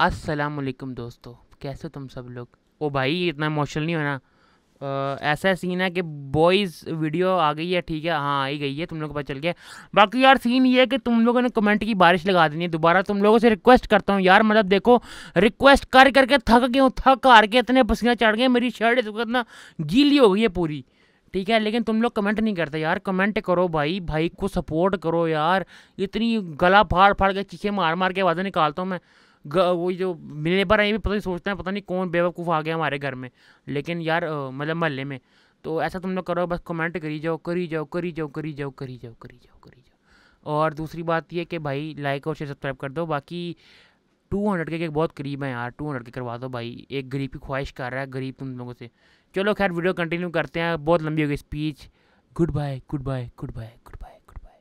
अस्सलामुअलैकुम दोस्तों, कैसे तुम सब लोग। ओ भाई इतना इमोशनल नहीं होना। ऐसा सीन है कि बॉयज़ वीडियो आ गई है, ठीक है, हाँ आई गई है, तुम लोगों को पता चल गया। बाकी यार सीन ये है कि तुम लोगों ने कमेंट की बारिश लगा देनी है। दोबारा तुम लोगों से रिक्वेस्ट करता हूँ यार, मतलब देखो रिक्वेस्ट कर करके थक गया हूँ, थक हार के इतने पसीना चढ़ गए, मेरी शर्ट इतना गीली हो गई है पूरी, ठीक है, लेकिन तुम लोग कमेंट नहीं करते यार। कमेंट करो भाई, भाई को सपोर्ट करो यार। इतनी गला फाड़ फाड़ के चीखे मार मार के आवाज़ें निकालता हूँ मैं। वो जो मेरे पर आई भी पता नहीं, सोचते हैं पता नहीं कौन बेवकूफ़ आ गया हमारे घर में, लेकिन यार मतलब महल्ले में। तो ऐसा तुम लोग करो, बस कमेंट करी जाओ करी जाओ करी जाओ करी जाओ करी जाओ करी जाओ करी जाओ। और दूसरी बात यह कि भाई लाइक और शेयर सब्सक्राइब कर दो। बाकी 200 के बहुत करीब है यार, 200 के करवा दो भाई, एक गरीब की ख्वाहिश कर रहा है गरीब तुम लोगों से। चलो खैर वीडियो कंटिन्यू करते हैं, बहुत लंबी हो गई speech. Good bye good bye good bye good bye good bye.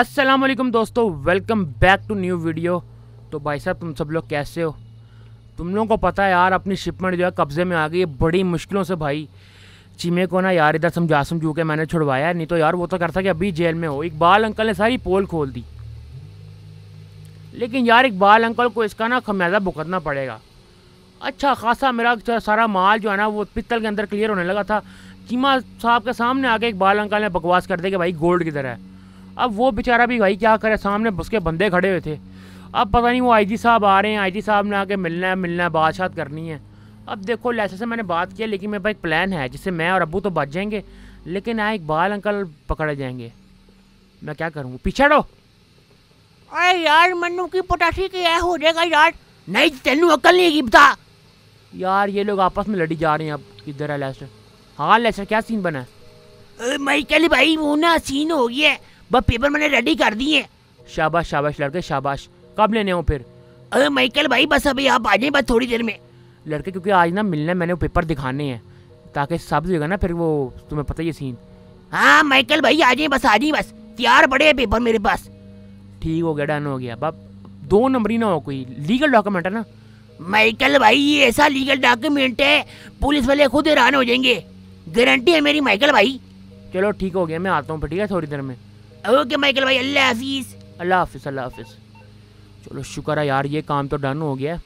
अस्सलाम वालेकुम दोस्तों, welcome back to new video. तो भाई साहब तुम सब लोग कैसे हो? तुम लोगों को पता है यार अपनी शिपमेंट जो है कब्जे में आ गई है बड़ी मुश्किलों से। भाई चीमे को ना यार इधर समझा समझू के मैंने छुड़वाया, नहीं तो यार वो तो करता कि अभी जेल में हो। इकबाल अंकल ने सारी पोल खोल दी, लेकिन यार इकबाल अंकल को इसका ना खमियाजा भुगतना पड़ेगा। अच्छा खासा मेरा सारा माल जो है ना वो पित्तल के अंदर क्लियर होने लगा था। चीमा साहब के सामने आके इकबाल अंकल ने बकवास कर दी कि भाई गोल्ड किधर है। अब वो बेचारा भी भाई क्या करे, सामने उसके बंदे खड़े हुए थे। अब पता नहीं वो आईजी साहब आ रहे हैं, आईजी साहब ने आके मिलना है बातचीत करनी है। अब देखो लैसे से मैंने बात किया, लेकिन मेरे पास एक प्लान है जिससे मैं और अब्बू तो बच जाएंगे, लेकिन यहाँ इकबाल अंकल पकड़े जाएंगे। मैं क्या करूँगा, पीछे हटो। अरे यार मनु की पोटासी की हो जाएगा यार, नहीं तेनू अकल नहीं बता। यार ये लोग आपस में लड़ी जा रहे हैं। अब किधर है लेस्टर? हाँ लेस्टर क्या सीन बना है? माइकल भाई वो ना सीन हो गया, बस पेपर मैंने रेडी कर दिए। शाबाश शाबाश लड़के शाबाश, कब लेने हो फिर? अरे माइकल भाई बस अभी आप आ जाए, बस थोड़ी देर में लड़के, क्योंकि आज ना मिलने मैंने वो पेपर दिखाने हैं ताकि साबित होगा ना फिर वो, तुम्हें पता ही सीन। हाँ माइकल भाई आ जाए, बस आ जाए, बस तैयार बड़े हैं पेपर मेरे पास। ठीक हो गया, डन हो गया। बाप दो नंबरी ना हो, कोई लीगल डॉक्यूमेंट है ना माइकल भाई, ये ऐसा लीगल डॉक्यूमेंट है पुलिस वाले खुद हैरान हो जाएंगे, गारंटी है मेरी माइकल भाई। चलो ठीक हो गया, मैं आता हूँ ठीक है थोड़ी देर में। ओके माइकल भाई, अल्लाह हाफिज़। अल्लाह हाफिज़ अल्लाह हाफिज़। चलो शुक्र है यार ये काम तो डन हो गया।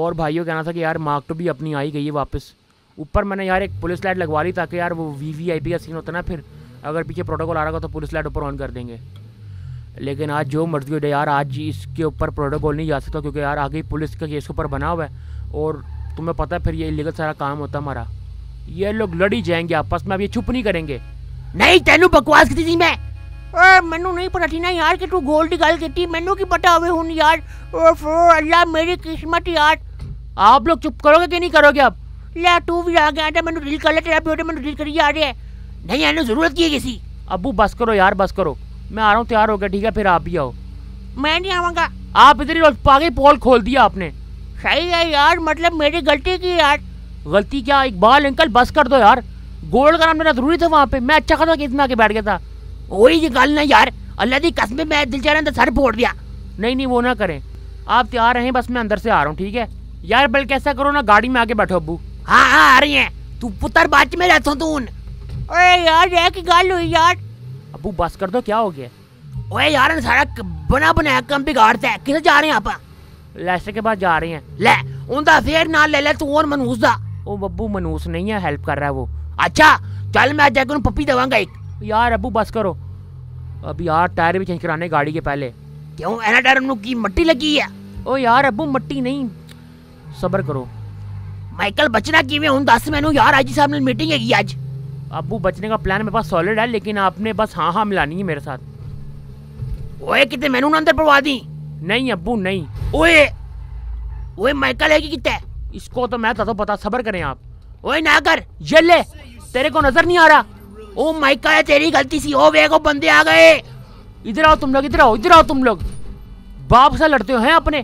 और भाइयों कहना था कि यार मार्क तो भी अपनी आई गई है वापस। ऊपर मैंने यार एक पुलिस लाइट लगवा ली ताकि यार वो वीवीआईपी का सीन होता ना, फिर अगर पीछे प्रोटोकॉल आ रहा होगा तो पुलिस लाइट ऊपर ऑन कर देंगे। लेकिन आज जो मर्जी हो जाए यार, आज इसके ऊपर प्रोटोकॉल नहीं जा सकता, क्योंकि यार आगे पुलिस का केस के ऊपर बना हुआ है और तुम्हें पता है फिर ये इलीगल सारा काम होता हमारा। ये लोग लड़ी जाएंगे आपस में, अब ये चुप नहीं करेंगे। नहीं तेनू बकवास की थी मैं, मैनू नहीं पता थी ना यार कि तू गोल्ड की गल की, मैनू की पता हुए हूँ यार। अल्लाह मेरी किस्मत यार। आप लोग चुप करोगे कि नहीं करोगे? अब ला तू भी आ गया, मैंने डील कर लिया, मैंने डील करी आ रही है। नहीं यार जरूरत की है किसी। अबू बस करो यार बस करो, मैं आ रहा हूँ तैयार होकर ठीक है, फिर आप भी आओ। मैं नहीं आऊँगा। आप इधर ही पागे पोल खोल दिया आपने। सही है यार, मतलब मेरी गलती की यार। गलती क्या? इकबाल अंकल बस कर दो यार, गोल्ड का नाम लेना जरूरी था वहाँ पे। मैं अच्छा खासा कितना आके बैठ गया था। वही गल ना यार, अल्लाह की कसम मैं दिल चाह रहा था सर फोड़ दिया। नहीं नहीं वो ना करें, आप तैयार रहें, बस मैं अंदर से आ रहा हूँ ठीक है यार। बल्कि ऐसा करो ना गाड़ी में आके बैठो अबू। हाँ हाँ आ रही है तू पुत्र बात में रहता हूँ तून। अरे यार यह की गल हुई यार। अबू बस कर दो, क्या हो गया? ओए यार सारा बना बनाया काम बिगाड़ता है। किधर जा रहे हैं आप? लेस्टर के पास जा रहे हैं। ले उनका फेर ना ले ले तू और मनूस दा। ओ बब्बू मनूस नहीं है, हेल्प कर रहा है वो। अच्छा चल मैं आज जाकर उन पप्पी दवाऊंगा एक। यार अबू बस करो, अब यार टायर भी चेंज कराने गाड़ी के पहले। क्यों एना टायर की मट्टी लगी है? ओ यार अबू मट्टी नहीं, सब्र करो। माइकल बचना किवें हुन दस मैनू यार, आजी साहब ने मीटिंग हैगी अज। अबू बचने का प्लान मेरे पास सॉलिड है, लेकिन आपने बस हाँ हाँ मिलानी है मेरे साथ। ओए कितने मैनू ना अंदर पड़वा दी। नहीं अबू नहीं। ओए ओए माइकल है कि कितना? इसको तो मैं तो पता, सब्र करें आप। ओए ना कर, ये ले तेरे को नजर नहीं आ रहा। ओ माइकल है तेरी गलती सी। ओ वे को बंदे आ गए। इधर आओ तुम लोग, इधर आओ, इधर आओ तुम लोग। बाप से लड़ते हो हैं अपने,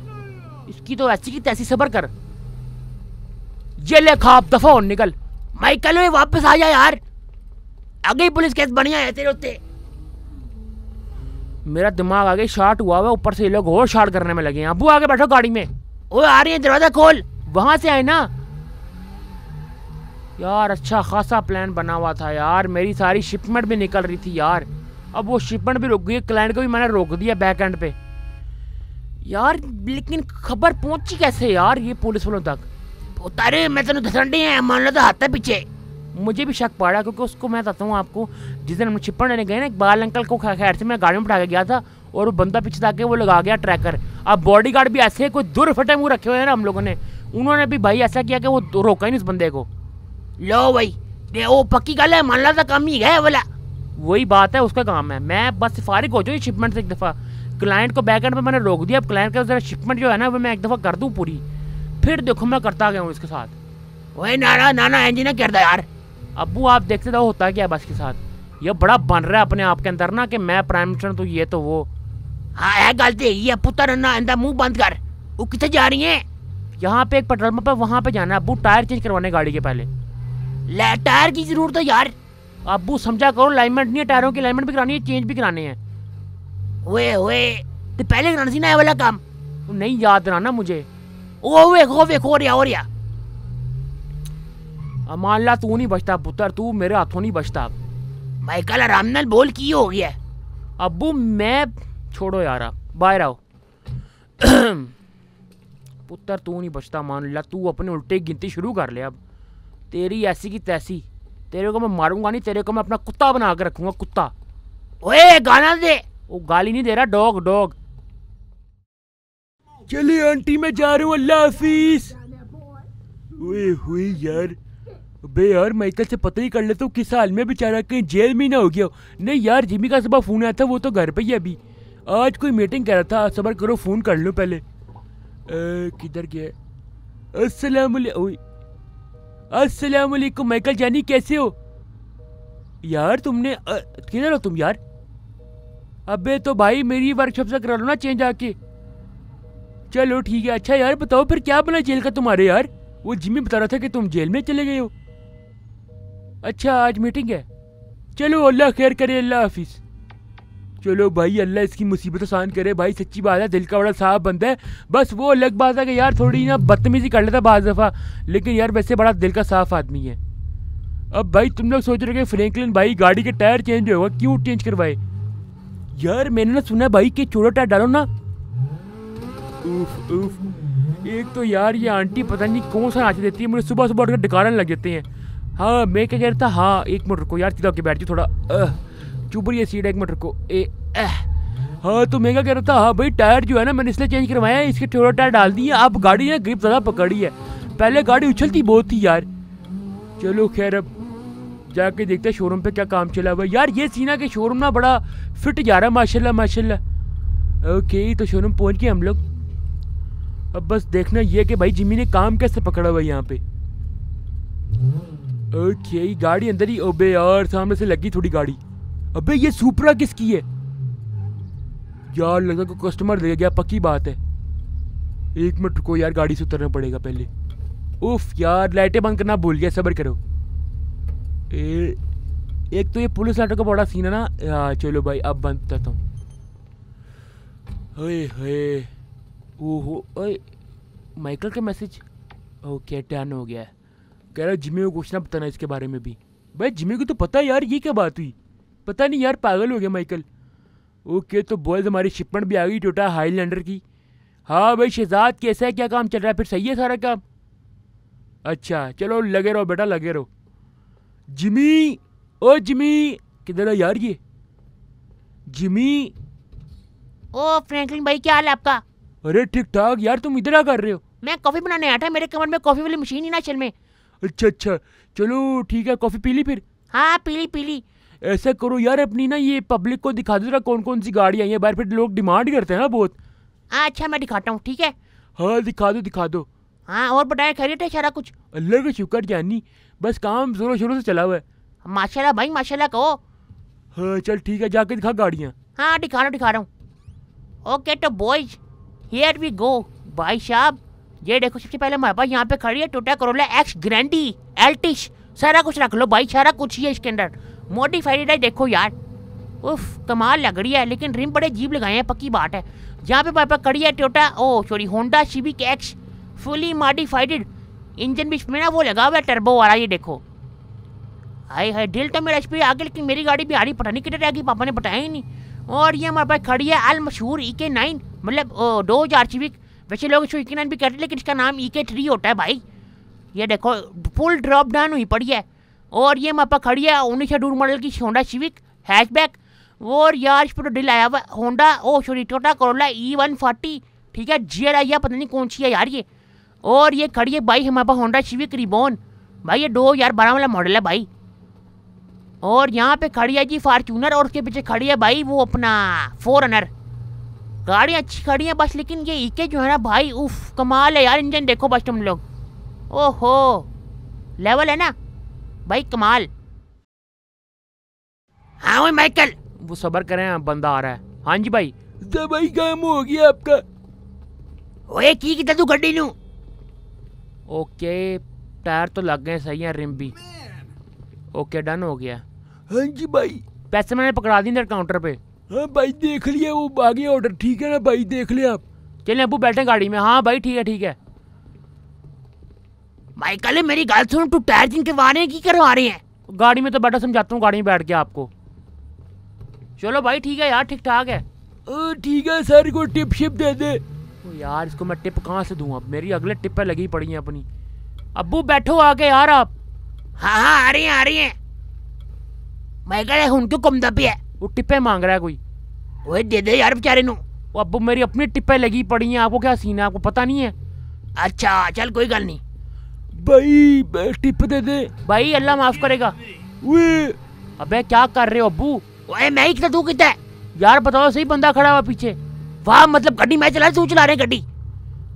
इसकी तो ऐसी की तैसी, सब्र कर। ये ले खाप, दफा हो निकल। माइकल ओए वापस आ जा यार, आगे पुलिस केस बढ़िया है तेरे उत्ते। मेरा दिमाग आगे शॉट हुआ है, ऊपर से ये लोग और शॉट करने में लगे हैं। अबू आगे बैठो गाड़ी में। ओ आ रही है, दरवाजा खोल। वहां से आए ना यार, अच्छा खासा प्लान बना हुआ था यार। मेरी सारी शिपमेंट भी निकल रही थी यार, अब वो शिपमेंट भी रुक गई, क्लाइंट को भी मैंने रोक दिया बैक एंड पे। यार लेकिन खबर पहुंची कैसे यार ये पुलिस वालों तक? उतारे मैं तेन दसन डी है, मान लो तो हाथ है पीछे। मुझे भी शक पड़ा क्योंकि उसको मैं बताता हूँ आपको, जिस दिन हम छिप्पन लेने गए ना इकबाल अंकल को, खैर से मैं गाड़ी में उठा के गया था और वो बंदा पीछे था के वो लगा गया ट्रैकर। अब बॉडीगार्ड भी ऐसे कोई दूर फटे मुँह रखे हुए हैं ना हम लोगों ने, उन्होंने भी भाई ऐसा किया कि वो रोका ही नहीं उस बंदे को। लो भाई वो पक्की गल है, मान लो तो कम ही है बोला, वही बात है उसका काम है। मैं बस फारिग हो जाऊँ शिपमेंट से, एक दफ़ा क्लाइंट को बैकएंड पे मैंने रोक दिया, अब क्लाइंट का जरा शिपमेंट जो है ना वो मैं एक दफ़ा कर दूँ पूरी, फिर देखो मैं करता गया हूँ इसके साथ। वही नाना नाना इंजीनियर कर दो यार। अबू आप देखते तो होता क्या बस के साथ, ये बड़ा बन रहा है अपने आप के अंदर ना कि मैं प्राइम मिनिस्टर तो ये तो वो। हाँ है गलती ये पुत्र ना मुँह बंद कर, वो कितने जा रही है? यहाँ पे एक पेट्रोल पंप है वहाँ पे जाना है अबू, टायर चेंज करवाने गाड़ी के पहले। ले टायर की जरूरत है यार अबू, समझा करो लाइनमेंट नहीं है, टायरों की लाइनमेंट भी करानी है, चेंज भी कराने हैं। ओए ओए तो पहले कराना सी ना ये वाला काम, नहीं याद रहा ना मुझे। ओवे ओवे हो रिया अमाला, तू नहीं बचता पुत्र, तू मेरे हाथों नहीं बचता। माइकल आराम नाल बोल की हो गया अबू, मैं छोड़ो यार आप बाहर आओ। पुत्र तू नहीं बचता मान ला, तू अपने उल्टे गिनती शुरू कर ले अब, तेरी ऐसी की तैसी, तेरे को मैं मारूंगा नहीं, तेरे को मैं अपना कुत्ता बना के रखूंगा कुत्ता। ओए गाना दे। वो गाली नहीं दे रहा, डॉग डॉग। चलिए आंटी मैं जा रहा हूँ, अल्लाह हाफिज। ओए हुई यार, अबे यार माइकल से पता ही कर लेता हूँ किस हाल में बेचारा, कहीं जेल में ना हो गया। नहीं यार जिमी का सुबह फोन आया था, वो तो घर पे ही अभी आज कोई मीटिंग कर रहा था, सबर करो फोन कर लो पहले। किधर गया? अस्सलामुअलैकुम माइकल जानी, कैसे हो यार? तुमने किधर हो तुम यार? अबे तो भाई मेरी वर्कशॉप से करा लो ना चेंज आके। चलो ठीक है। अच्छा यार बताओ फिर क्या बना जेल का तुम्हारे? यार वो जिमी बता रहा था कि तुम जेल में चले गए हो। अच्छा आज मीटिंग है, चलो अल्लाह खैर करे, अल्लाह हाफिज। चलो भाई अल्लाह इसकी मुसीबत आसान करे भाई, सच्ची बात है दिल का बड़ा साफ बंदा है। बस वो अलग बात है कि यार थोड़ी ना बदतमीजी कर लेता बाज दफ़ा, लेकिन यार वैसे बड़ा दिल का साफ आदमी है। अब भाई तुम लोग सोच रहे हो कि फ्रैंकलिन भाई गाड़ी के टायर चेंज होगा, क्यों चेंज करवाए? यार मैंने ना सुना भाई कि चोरा टायर डालो ना। उफ उफ, एक तो यार ये आंटी पता नहीं कौन सा नाच देती है, मुझे सुबह सुबह उठकर डकारने लग जाते हैं। हाँ मैं क्या कह रहा था, हाँ एक मिनट रुको यार, सीधा होकर बैठ जाओ थोड़ा, चुप रही है सीट, एक मिनट रुको। हाँ तो मैं क्या कह रहा था, हाँ भाई टायर जो है ना मैंने इसलिए चेंज करवाया है, इसके थोड़ा टायर डाल दिए, अब गाड़ी ने ग्रिप ज़्यादा पकड़ी है, पहले गाड़ी उछलती बहुत थी यार। चलो खैर अब जाके देखते हैं शोरूम पे क्या काम चला हुआ। यार ये सीना के शोरूम ना बड़ा फिट जा रहा है माशाल्लाह माशाल्लाह। ओके तो शोरूम पहुँच गए हम लोग, अब बस देखना ये कि भाई जिमी ने काम कैसे पकड़ा हुआ है यहाँ पे। ओके गाड़ी अंदर ही, ओबे यार सामने से लगी थोड़ी गाड़ी। अबे ये सुपरा किसकी है यार? लगा को कस्टमर ले गया पक्की बात है। एक मिनट रुको यार गाड़ी से उतरना पड़ेगा पहले। उफ यार लाइटें बंद करना भूल गया, सब्र करो। एक तो ये पुलिस लाइटों का बड़ा सीन है ना। हाँ चलो भाई अब बंद करता हूँ। हे ओहो माइकल का मैसेज, ओके टर्न हो गया है। कह रहा जिमी को कुछ ना बताना इसके बारे में भी। भाई जिमी को तो पता है यार, ये क्या बात हुई? पता नहीं यार पागल हो गया माइकल। ओके तो बॉयज हमारी शिपमेंट भी आ गई टोटा हाईलैंडर की। हाँ भाई शहजाद कैसा है, क्या काम चल रहा है फिर? सही है सारा काम? अच्छा चलो लगे रहो बेटा लगे रहो। जिमी ओ जिमी किधर है यार ये? जिमी ओ फ्रैंकलिन भाई क्या हाल है आपका? अरे ठीक ठाक यार, तुम इधर क्या कर रहे हो? मैं कॉफ़ी बनाने आया था, मेरे कमर में कॉफ़ी वाली मशीन ही ना चल में। अच्छा अच्छा चलो ठीक है, कॉफ़ी पी ली फिर? हाँ पीली पीली। ऐसा करो यार अपनी ना ये पब्लिक को दिखा दो कौन कौन सी गाड़ी आई है बाहर, फिर लोग डिमांड करते हैं ना बहुत। अच्छा मैं दिखाता हूँ ठीक है। हाँ दिखा दो दिखा दो। हाँ और बताए खैरियत है सारा कुछ? अल्लाह का शुक्र जानी, बस काम जोरों शोरों से चला हुआ है। माशाल्लाह भाई माशाल्लाह कहो। हाँ चल ठीक है जाके दिखा गाड़ियाँ। हाँ दिखा रहा हूँ। ओके तो बॉयज हियर वी गो। भाई साहब ये देखो सबसे पहले हमारे पास यहाँ पे खड़ी है Toyota Corolla X Grande Altis, सारा कुछ रख लो भाई, सारा कुछ ही है इसके अंदर, मॉडिफाइड है देखो यार। उफ कमाल लग रही है, लेकिन रिम बड़े अजीब लगाए हैं पक्की बात है। जहाँ पे पापा खड़ी है Toyota oh sorry Honda Civic X fully modified, engine भी इसमें ना वो लगा हुआ है टर्बो वाला, ये देखो। हाय हाय दिल तो मेरा इस पर आ गया, लेकिन मेरी गाड़ी भी आ रही, पता नहीं किधर रह गई, पापा ने बताया ही नहीं। और ये हमारे पास खड़ी है अल मशहूर EK9 मतलब 2000 CV। वैसे लोग इसको EK9 भी कहते हैं लेकिन इसका नाम EK3 होता है भाई। ये देखो फुल ड्रॉप डाउन हुई पड़ी है। और ये हमारे पास खड़ी है 1900 मॉडल की होंडा सिविक हैचबैक। और यार इस पर तो डील आया हुआ Honda oh sorry Toyota Corolla E140 ठीक है जेड आई है पता नहीं कौन सी है यार ये। और ये खड़ी है भाई हमारे पास होंडा सिविक रिबॉर्न भाई ये 2012 वाला मॉडल है भाई। और यहाँ पे खड़ी है जी फार्चूनर और उसके पीछे खड़ी है भाई वो अपना 4Runner। गाड़ियाँ अच्छी खड़ी हैं बस लेकिन ये EK जो है ना भाई उफ कमाल है यार। इंजन देखो बस तुम लोग ओहो लेवल है ना भाई कमाल। हाँ भाई माइकल वो सबर करें बंदा आ रहा है। हाँ जी भाई भाई काम हो गया आपका। ओए की कितना तू गड्डी लूँ। ओके टायर तो लग गए सही है रिम भी। ओके डन हो गया। हाँ जी भाई पैसे मैंने पकड़ा दिए काउंटर पे। हाँ भाई देख लिया वो आगे ऑर्डर ठीक है ना भाई देख लिया आप। चलिए अबू बैठे गाड़ी में। हाँ भाई ठीक है ठीक है। माइकल मेरी गाल सुन तू टायर जिनके वारे की करवा रहे हैं। गाड़ी में तो बैठा समझाता हूँ गाड़ी में बैठ गया आपको। चलो भाई ठीक है यार ठीक ठाक है। ठीक है सर को टिप शिप दे दे। तो यार इसको मैं टिप कहाँ से दूँ अब मेरी अगले टिप पर लगी पड़ी है अपनी। अबू बैठो आके यार आप। हाँ हाँ आ रही हैं माइकल उनको कम दबी है वो टिप्पे मांग रहा है कोई। वो दे दे यार बेचारे नू। वो अबू मेरी अपनी टिप्पे लगी पड़ी हैं आपको क्या सीन है आपको पता नहीं है। अच्छा चल कोई गल नहीं भाई टिप दे दे भाई अल्लाह माफ करेगा। अबे क्या कर रहे हो अबू। ओए मैं ही कितना तू कितना यार बताओ सही बंदा खड़ा हुआ पीछे। वाह मतलब गड्डी मैं चला तू चला रहे गड्डी।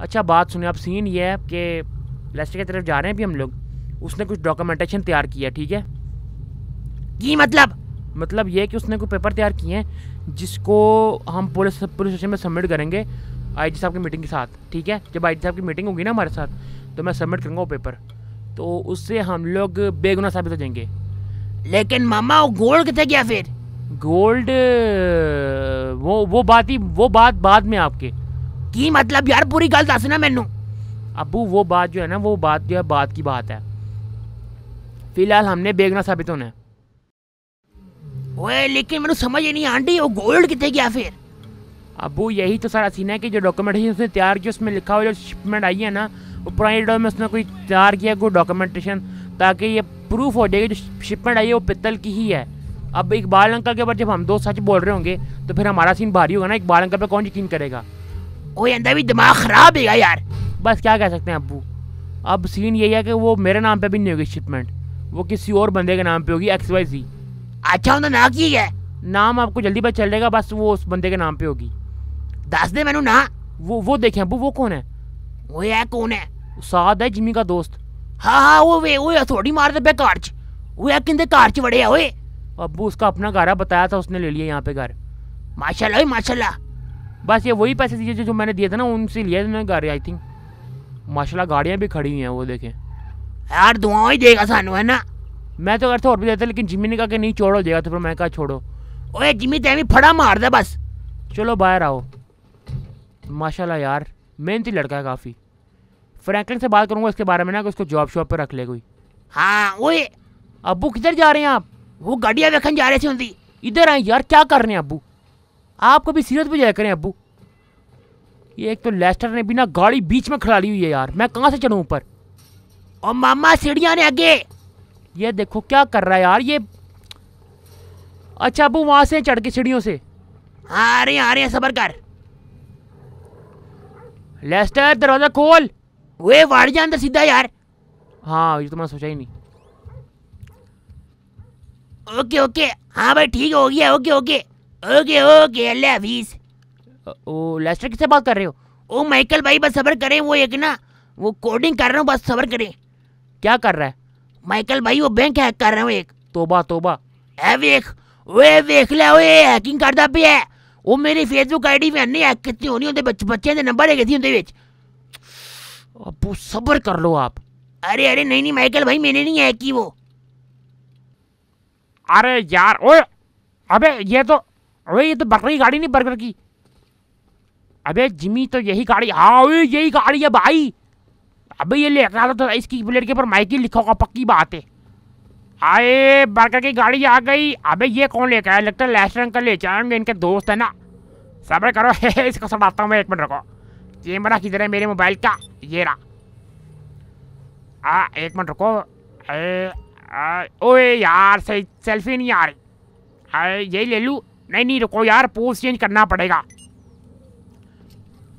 अच्छा बात सुने आप सीन ये है कि लेस्टर की तरफ जा रहे हैं अभी हम लोग। उसने कुछ डॉक्यूमेंटेशन तैयार किया ठीक है की मतलब ये कि उसने कुछ पेपर तैयार किए हैं जिसको हम पुलिस स्टेशन में सबमिट करेंगे आई जी साहब की मीटिंग के साथ ठीक है। जब आई जी साहब की मीटिंग होगी ना हमारे साथ तो मैं सबमिट करूँगा वो पेपर तो उससे हम लोग बेगुनाह साबित हो जाएंगे। लेकिन मामा वो गोल्ड कितना क्या फिर गोल्ड वो बात बाद में आपके की मतलब यार पूरी गल दस ना मैनू। अबू वो बात जो है ना वो बात जो है बात की बात है फिलहाल हमने बेगुनाह साबित होना है। ओए लेकिन मैंने समझ ही नहीं आंटी वो गोल्ड कितने गया फिर। अबू यही तो सारा सीन है कि जो डॉक्यूमेंटेशन उसने तैयार किया उसमें लिखा हुआ जो शिपमेंट आई है ना वो पुरानी डेट में उसने कोई तैयार किया कोई डॉक्यूमेंटेशन ताकि ये प्रूफ हो जाएगी जो शिपमेंट आई है वो पित्तल की ही है। अब इकबाल अंकल के ऊपर जब हम दो सच बोल रहे होंगे तो फिर हमारा सीन भारी होगा ना इकबाल अंकल पे कौन यकीन करेगा। ओए अंदर भी दिमाग ख़राब है यार। बस क्या कह सकते हैं अबू अब सीन यही है कि वो मेरे नाम पे भी नहीं होगी शिपमेंट वो किसी और बंदे के नाम पे होगी XYZ। अच्छा उनका ना की है नाम आपको जल्दी पता चल जाएगा बस वो उस बंदे के नाम पे होगी। दस दे मैनू ना वो देखें अबू वो कौन है। वो यार कौन है साद है जिमी का दोस्त। हाँ हाँ वो थोड़ी मार दे पे कार वो यार किंदे कार च बड़े है। अबू उसका अपना घर बताया था उसने ले लिया यहाँ पे घर माशाल्लाह माशाल्लाह। बस ये वही पैसे दिए जो मैंने दिए थे ना उनसे लिया उन्होंने घर आई थिंक माशाल्लाह। गाड़ियाँ भी खड़ी हुई हैं वो देखें यार दुआ ही देगा सानू है ना। मैं तो अगर और भी देता लेकिन जिमी ने कहा कि नहीं छोड़ो हो जाएगा तो फिर मैं कहा छोड़ो। ओए जिमी तेमी फड़ा मार दे बस। चलो बाहर आओ माशाल्लाह यार मेहनती लड़का है काफ़ी। फ्रैंकलिन से बात करूँगा इसके बारे में ना कि उसको जॉब शॉप पर रख ले कोई। हाँ ओए अबू किधर जा रहे हैं आप। वो गाड़ियाँ देखने जा रहे थे उनकी। इधर आए यार क्या कर रहे हैं अबू आप कभी सीरत भी जाया करें अबू। ये एक तो लेस्टर ने भी ना गाड़ी बीच में खड़ा ली हुई है यार मैं कहाँ से चढ़ूँ ऊपर। और मामा सीढ़ियाँ ने आगे ये देखो क्या कर रहा है यार ये। अच्छा अबू वहाँ से चढ़ के सीढ़ियों से आ रहे हैं सबर कर। लेस्टर दरवाज़ा खोल। वे वाड़ जा अंदर सीधा यार। हाँ ये तो मैंने सोचा ही नहीं। ओके हाँ भाई ठीक हो गया ओके अल्लाह हाफिज़। ओ लेस्टर किससे बात कर रहे हो। ओ माइकल भाई बस सब्र करें वो एक ना वो कोडिंग कर रहा हूँ बस सब्र करें। क्या कर रहा है माइकल भाई वो बैंक हैक कर रहा हूँ एक। तोबा तोबा है वेख ला ओए हैकिंग करता पे है वो मेरी फेसबुक आईडी में नहीं हैक कितनी होनी होंगे बच्चे के नंबर है कितनी होंगे। अब सब्र कर लो आप। अरे नहीं माइकल भाई मैंने नहीं हैक की वो। अरे यार ओए अबे ये तो बकरी गाड़ी नहीं बर्गर की। अबे जिमी तो यही गाड़ी हाँ ओए यही गाड़ी है भाई। अबे ये लेकर आता था इसकी प्लेट के ऊपर माइकल लिखा होगा पक्की बात है। आए बरकर की गाड़ी आ गई। अबे ये कौन लेकर आया? लगता है लास्ट रंग का ले जाएंगे, इनके दोस्त है ना। सब्र करो, इसको सड़ाता हूँ मैं। एक मिनट रुको, कैमरा किधर है मेरे मोबाइल का? ये रहा। एक मिनट रुको। ओए यार सही सेल्फी नहीं आ रही। यही ले लूँ? नहीं रुको यार, पोज चेंज करना पड़ेगा।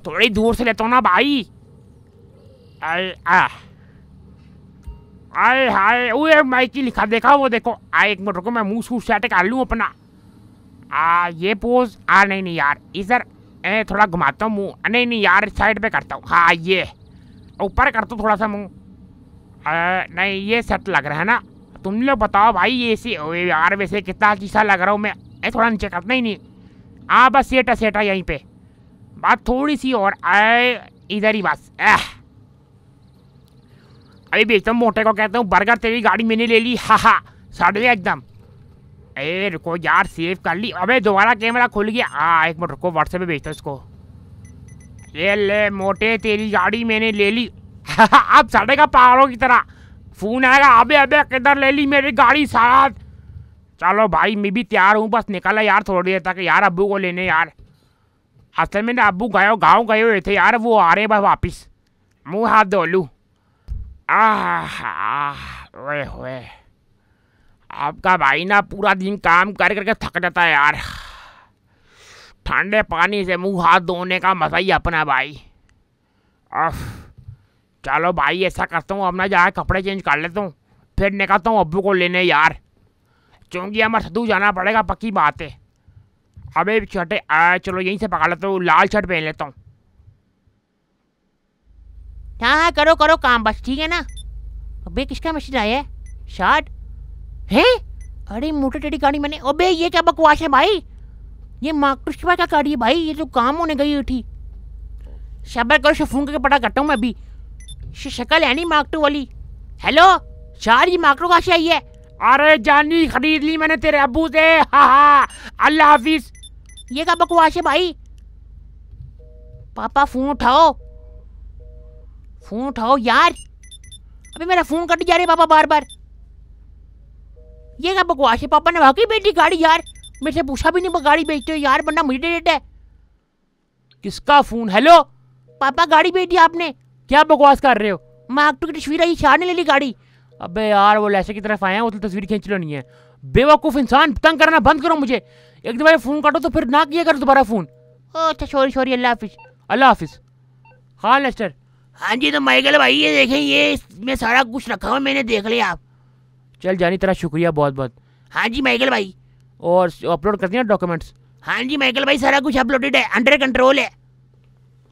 थोड़ी दूर से लेता हूँ ना भाई। आए हाय, ओए माइकी लिखा देखा, वो देखो। आए एक मिनट रुको, मैं मुँह सूट सेट कर लूँ अपना। ये पोज नहीं यार, इधर थोड़ा घुमाता हूँ मुँह। नहीं यार, साइड पे करता हूँ। हाँ ये ऊपर करता हूँ थोड़ा सा मुँह। नहीं ये सेट लग रहा है ना? तुम लोग बताओ भाई, ये सी यार वैसे कितना चीसा लग रहा हूँ मैं। थोड़ा नीचे करता ही नहीं। हाँ बस सेटा यहीं पे बात थोड़ी सी और। इधर ही बस। अरे बेचता हूँ मोटे को, कहता हूँ बर्गर तेरी गाड़ी मैंने ले ली। हा सड़ गया एकदम। रुको यार, सेव कर ली। अबे दोबारा कैमरा खुल गया। एक मिनट रुको, व्हाट्सएप पे भेजता हूँ इसको। ये ले मोटे, तेरी गाड़ी मैंने ले ली। अब सड़ेगा पहाड़ों की तरह, फ़ोन आएगा अबे अबे किधर ले ली मेरी गाड़ी सारा। चलो भाई मैं भी तैयार हूँ, बस निकला यार थोड़ी देर तक। यार अब्बू को लेने यार, असल में ना अब्बू गए गाँव गए हुए थे यार, वो आ रहे बस वापस। मुँह हाथ धो लूँ। आपका भाई ना पूरा दिन काम कर करके थक जाता है यार। ठंडे पानी से मुंह हाथ धोने का मज़ा ही अपना भाई। चलो भाई ऐसा करता हूँ, अपना जाकर कपड़े चेंज कर लेता हूँ, फिर निकलता हूँ अब्बू को लेने यार, क्योंकि हमारे सदू जाना पड़ेगा, पक्की बात है। अबे शर्टे चलो यहीं से पकड़ लेता हूँ, लाल शर्ट पहन लेता हूँ। हाँ करो करो काम बस, ठीक है ना। अबे किसका मैसेज आया है? शर्ट है? अरे मोटे टेढ़ी गाड़ी मैंने। अबे ये क्या बकवास है भाई, ये माकुशवा का गाड़ी है भाई, ये तो काम होने गई उठी। शबर करो, शफून के पता करता हूँ मैं अभी। शक्ल है नहीं माकटू वाली। हेलो शार, ये माकटू कहाँ से आई है? अरे जानी खरीद ली मैंने तेरे अबू से। हाँ अल्लाह हाफिज। ये क्या बकवास है भाई? पापा फोन उठाओ, फोन उठाओ यार। अबे मेरा फोन कट जा रहा है पापा बार बार। ये क्या बकवास है? पापा ने वाकई बेची गाड़ी यार, मेरे से पूछा भी नहीं गाड़ी बेचते हो यार, वरना मुझे डेट है। किसका फोन? हेलो पापा गाड़ी बेची आपने? क्या बकवास कर रहे हो? माकटू की तस्वीर आई, शाह ने ले ली गाड़ी। अबे यार वो लहसे की तरफ आए हैं, वो तो तस्वीर खींच लो नहीं है। बेवकूफ़ इंसान, तंग करना बंद करो मुझे। एक दफा फ़ोन काटो तो फिर ना किया करो दोबारा फ़ोन। अच्छा सॉरी, अल्लाह हाफिज। अल्लाह हाफिज। हाँ लेस्टर। हाँ जी तो माइकल भाई ये देखें, ये इसमें सारा कुछ रखा हुआ मैंने, देख लिया आप। चल जानी तेरा शुक्रिया बहुत बहुत। हाँ जी माइकल भाई। और अपलोड कर दिया डॉक्यूमेंट्स? हाँ जी माइकल भाई सारा कुछ अपलोडेड है, अंडर कंट्रोल है।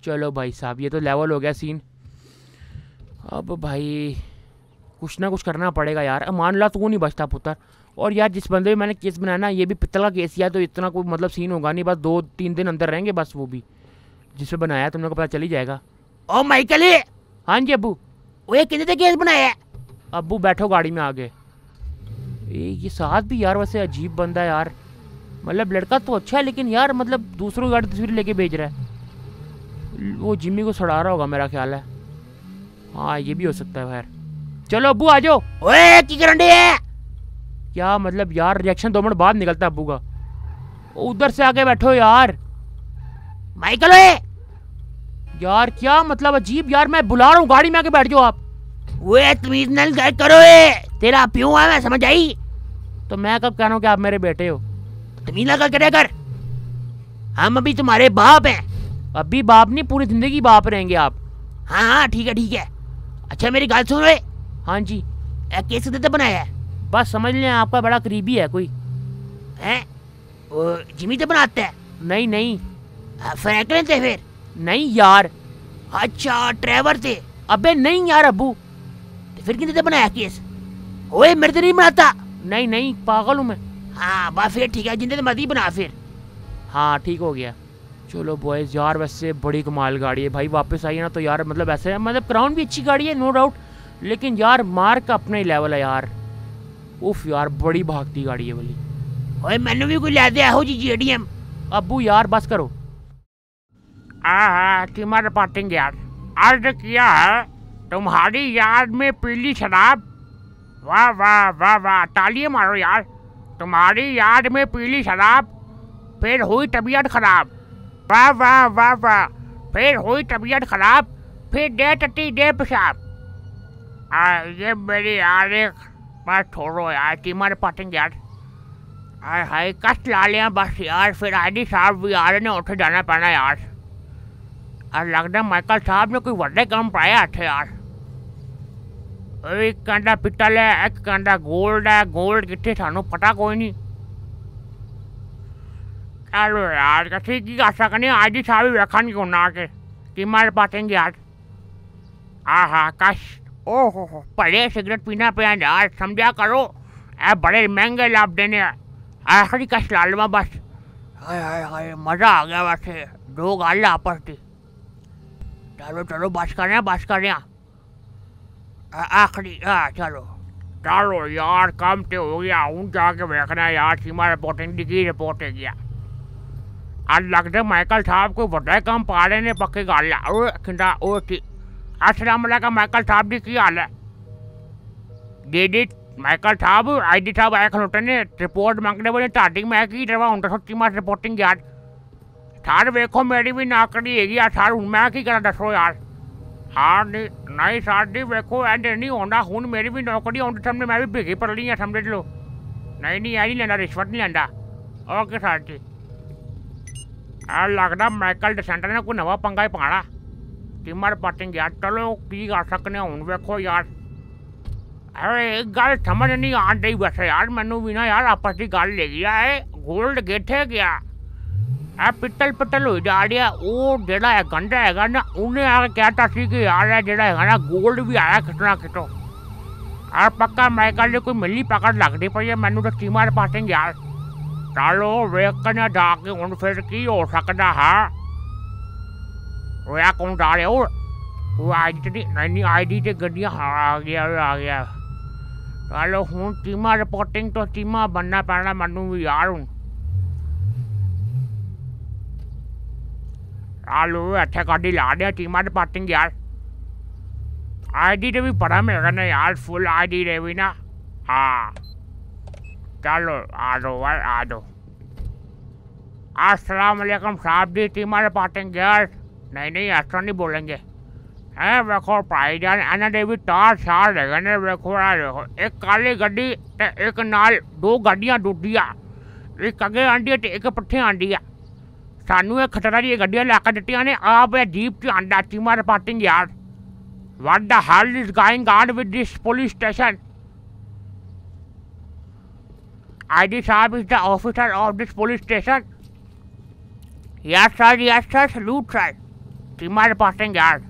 चलो भाई साहब ये तो लेवल हो गया सीन। अब भाई कुछ ना कुछ करना पड़ेगा यार, अमान ला तो नहीं बचता पुत्र। और यार जिस बंदे मैंने केस बनाया ना, ये भी पित्तल का केस किया, तो इतना कोई मतलब सीन होगा नहीं, बस 2-3 दिन अंदर रहेंगे बस। वो भी जिसपे बनाया तुम लोग को पता चली जाएगा। ओ माइकल है। हाँ जी अबू। ओए कितने तक केस बनाया? अबू बैठो गाड़ी में आगे। ये साथ भी यार वैसे अजीब बंदा यार, मतलब लड़का तो अच्छा है लेकिन यार मतलब दूसरों की गाड़ी तस्वीर लेके भेज रहा है। वो जिम्मी को सड़ा रहा होगा मेरा ख्याल है। हाँ ये भी हो सकता है यार। चलो अबू आ जाओ। ओए की करंडे है क्या? मतलब यार रिएक्शन 2 मिनट बाद निकलता है अबू का। उधर से आगे बैठो यार माइकल। यार क्या मतलब अजीब यार, मैं बुला रहा हूँ गाड़ी में आके बैठ जाओ आप। वे तमीज नल करो, तेरा प्यू है मैं समझ आई। तो मैं कब कह रहा हूँ कि आप मेरे बेटे हो? तमीज नल करे कर, हम अभी तुम्हारे बाप हैं। अभी बाप नहीं, पूरी जिंदगी बाप रहेंगे आप। हाँ हाँ ठीक है ठीक है। अच्छा मेरी गाल सुन रहे? हाँ जी। केस कितने बनाया है? बस समझ लें आपका बड़ा करीबी है कोई है। जिमी तो बनाता है? नहीं। फ्रैंकलिन थे फिर? नहीं यार। अच्छा ट्रेवर थे? अबे नहीं यार अबू। तो फिर कितने बनाया केस? ओए मेरे तो नहीं बनाता। नहीं पागल हूँ मैं। हाँ बस फिर ठीक है, जितने मर्जी बना फिर। हाँ ठीक हो गया। चलो बॉयज़ यार वैसे बड़ी कमाल गाड़ी है भाई, वापस आई है ना तो यार मतलब ऐसे मतलब क्राउन भी अच्छी गाड़ी है नो डाउट, लेकिन यार मार्क का अपना ही लेवल है यार। उफ यार बड़ी भागती गाड़ी है वाली। ओए मैंने भी कोई ला दिया हो जी GDM। अबू यार बस करो। तुम्हारा पार्टिंग यार आज किया है तुम्हारी याद में पीली शराब वाह वाह वाह वाह, ताली मारो यार। तुम्हारी याद में पीली शराब, फिर हुई तबीयत खराब। वाह वाह वाह वाह, फिर हुई तबीयत खराब, फिर दे टटी दे पेशाब। ये मेरी यार बस छोड़ो यार, टीमर पटेंगे यार। अरे हाय कष्ट ला लिया बस यार, फिर आईडी साहब भी यार ने उठे जाना पड़ना यार। अरे लगता माइकल साहब ने कोई वर्डे कम पाया थे यार। एक कहता पिटल है, एक कहता गोल्ड है। गोल्ड कितने सानू पता कोई नहीं। चलो यार किसी की कर सकने, आज ही साहब रखन क्यों ना के टीमर पाटेंगे यार। हाँ हाँ कश, ओहो हो पहले सिगरेट पीना पे यार, समझा करो। ए बड़े महंगे लाभ देने आखिरी कश लालवा बस। हाय हाय हाय मज़ा आ गया वैसे, दो गाल आपस की। चलो चलो बस कर रहे हैं, बस कर रहे हैं आखिरी। हाँ चलो चलो यार, काम तो हो गया। हूँ जाके देखना यार सीमा रिपोर्टिंग की रिपोर्ट है गया। आज लगता माइकल साहब को बड़ा काम पा रहे ने पक्की गल है। ओ खिंदा ओ की अस्सलाम वालेकुम माइकल साहब जी, की हाल है दीदी? माइकल साहब आई डी साहब आए खलोटे ने रिपोर्ट मांगने वाले स्टार्टिंग में की रहा हूँ। दसो सीमा रिपोर्टिंग यार सर, देखो मेरी भी नौकरी हैगी यार सर, हूँ मैं की करा दसो यार। हाँ नहीं सर जी देखो एंड नहीं होना, हूँ मेरी भी नौकरी आँगी सामने, मैं भी भिगी पड़ रही है समझ लो। नहीं नहीं यार लेना रिश्वत नहीं लेंदा। Okay sir ji. यार लगता माइकल डिसेंटर ने कोई नवा पंगा ही पाना टीमर पाटिंग यार। चलो की कर सकने हूँ देखो यार। अरे एक गल समझ नहीं आ रही वैसे यार मैनू भी ना यार, आपस की गल ले गया है। गोल्ड गेठे गया पिटल पिटल हो जा रही है। वो जोड़ा है गंडा है ना, उन्हें आके कहता सी कि यार जोड़ा है ना गोल्ड भी आया कितना कितो। यार पक्का माइकल ने कोई मिली पकड़ लगती पई है मैनू तो टीमर पाटिंग यार। चलो वेखना जाके हूँ फिर की हो सकता है। रोया कौन जा रहे हो? वो आई डी नहीं आई डी तो गड्डियाँ आ गया आ गया। चलो हूँ टीमा रिपोर्टिंग तो टीमा बनना पैना मैनू भी यार। हूँ आलो इतने गाड़ी ला दिया टीमर पाटिंग यार। आई डी तो भी पढ़ा मेरा ना यार, फुल आई डी रे भी ना। हाँ चलो आ दो यार आ दो। अस्सलाम वालेकुम साहब जी, टीमर पाटिंग यार। नहीं नहीं ऐसा नहीं बोलेंगे। है देखो भाई जान इन्होंने भी चार साल है ने, देखो यार देखो एक काली गड्डी एक नाल दो गाड़ियाँ डूडिया, एक अगे आँदी तो एक पिछे आँदी है। सानू एक खतरा जी गड्डियां लाकर दिटिया ने आप जीप से आंदा टीमर पाटिंग यार। What the hell is going on with this police station? I D साहब is the officer of this police station? Yes sir salute sir. टीमर पाटिंग यार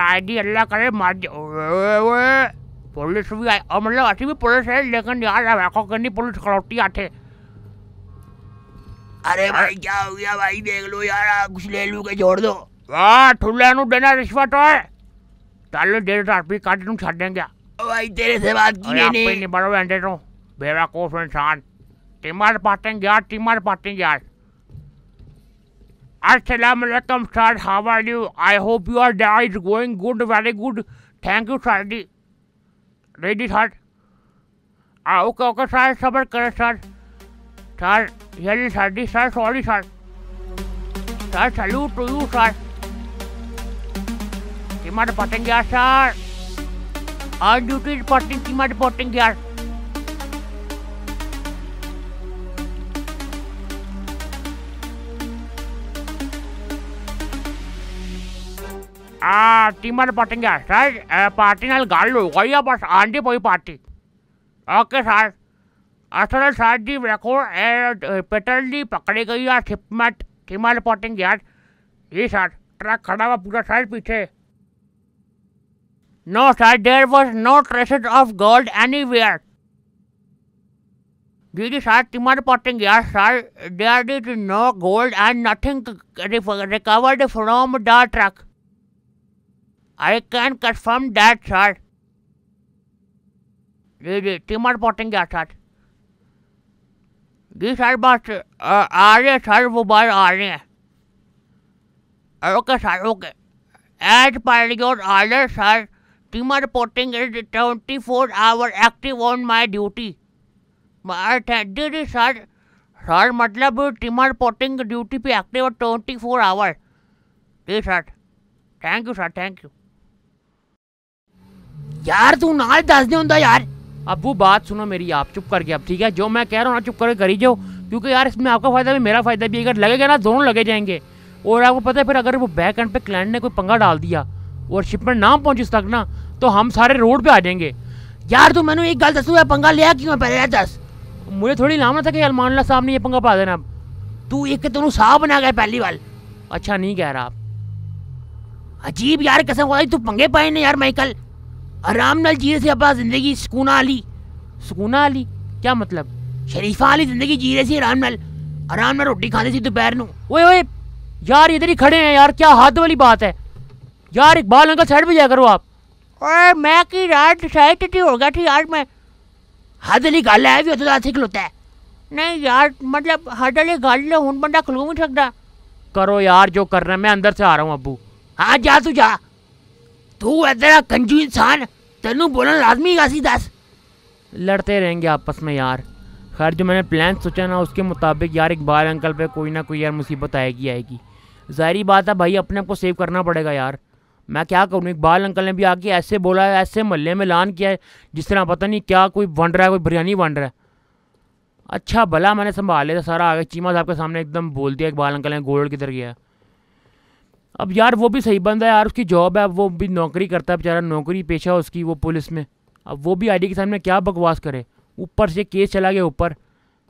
आई डी अल्लाह करे मर। पुलिस भी आई मतलब अच्छी भी पुलिस है लेकिन यार वाको करनी पुलिस खड़ौती आते। अरे भाई क्या हो गया भाई? देख लो यार कुछ ले लू के छोड़ दो। वाह ठुल्ला नू देना रिश्वत है? चलो 1.5 रुपये काट नू छाड़ देंगे भाई, तेरे से बात की नहीं बड़ो एंडे तो बेरा कोफ इंसान। टीमर पाटिंग यार, टीमर पाटिंग यार। अस्सलाम वालेकुम sir, how are you? I hope your day is going good, very good thank you sir जी। Ready sir? Okay okay sir, सबर करें सर। सर ये सर जी sir sorry sir. Sir salute to you sir. टीमर पाटिंग यार sir on duty reporting टीमर पाटिंग यार। टीमर पाटिंग यार सर पार्टी नाल गल हो गई है बस आंधी पई पार्टी। Okay sir. असल सर जी देखो पेट्रोल जी पकड़ी गई यार शिपमेंट टीमर पाटिंग यार। ये सर ट्रक खड़ा हुआ पूरा सर पीछे। No sir there was no traces of gold anywhere. जी सर टीमर पाटिंग यार sir there is no gold and nothing recovered from the truck. I can confirm that sir. जी जी टीमर पाटिंग यार सर। जी सर बस आ रहे सर, वो बार आ रहे हैं। Okay sir okay. As per your order sir Steamer potting is 24 hours active on my duty. जी सर सर मतलब स्टीमर पोटिंग ड्यूटी पे एक्टिव 24 आवर. जी sir thank you sir thank you. यार तू नाल दस दे होंदा यार. अब वो बात सुनो मेरी, आप चुप करके अब ठीक है जो मैं कह रहा हूँ ना चुप करके करी जाओ, क्योंकि यार इसमें आपका फ़ायदा भी मेरा फ़ायदा भी, अगर लगेगा ना दोनों लगे जाएंगे. और आपको पता है फिर अगर वो बैक एंड पे क्लाइंट ने कोई पंगा डाल दिया और शिपमेंट ना पहुँच तक ना तो हम सारे रोड पर आ जाएंगे. यार तू मैंने एक गल दसू है पंगा लिया क्यों पहले दस. मुझे थोड़ी लामना था कि अलमान ला साहब ने ये पंगा पा देना. तू एक तेन साह बना गया पहली बार. अच्छा नहीं कह रहा आप. अजीब यार कसम वाली तू पंगे पाए ना यार माइकल. आराम नाल जी रहे थे अपना जिंदगी. सुकूना आली. सुकूना आली क्या मतलब. शरीफा आली जिंदगी जी रहे थे आराम नाल रोटी खाते थे दोपहर नू. ओए ओए यार इधर ही खड़े हैं यार क्या हाथ वाली बात है यार. इकबाल अंकल साइड पर जाया करो आप. और मैं कि रात साइड से हो गया थी यार मैं. हद वाली गल है भी उतना खलोता है नहीं यार मतलब हद वाली गल हूँ बंदा खलो नहीं सकता. करो यार जो करना मैं अंदर से आ रहा हूँ अबू. हाँ जा तू जा. तू इधर कंजू इंसान तेनू बोलना लाजमी गासी दस. लड़ते रहेंगे आपस में यार. खैर जो मैंने प्लान सोचा ना उसके मुताबिक यार इकबाल अंकल पे कोई ना कोई यार मुसीबत आएगी आएगी. जाहिर बात है भाई अपने आप को सेव करना पड़ेगा यार. मैं क्या करूँ इकबाल अंकल ने भी आके ऐसे बोला है ऐसे महल्ले में लान किया है जिस तरह पता नहीं क्या कोई बन रहा है कोई बिरयानी बन रहा है. अच्छा भला मैंने संभाल लिया सारा आगे चीमा साहब के सामने एकदम बोल दिया इकबाल अंकल ने गोल्ड किधर गया. अब यार वो भी सही बंदा है यार उसकी जॉब है वो भी नौकरी करता है बेचारा नौकरी पेशा उसकी वो पुलिस में. अब वो भी आईडी के सामने क्या बकवास करे. ऊपर से केस चला गया ऊपर.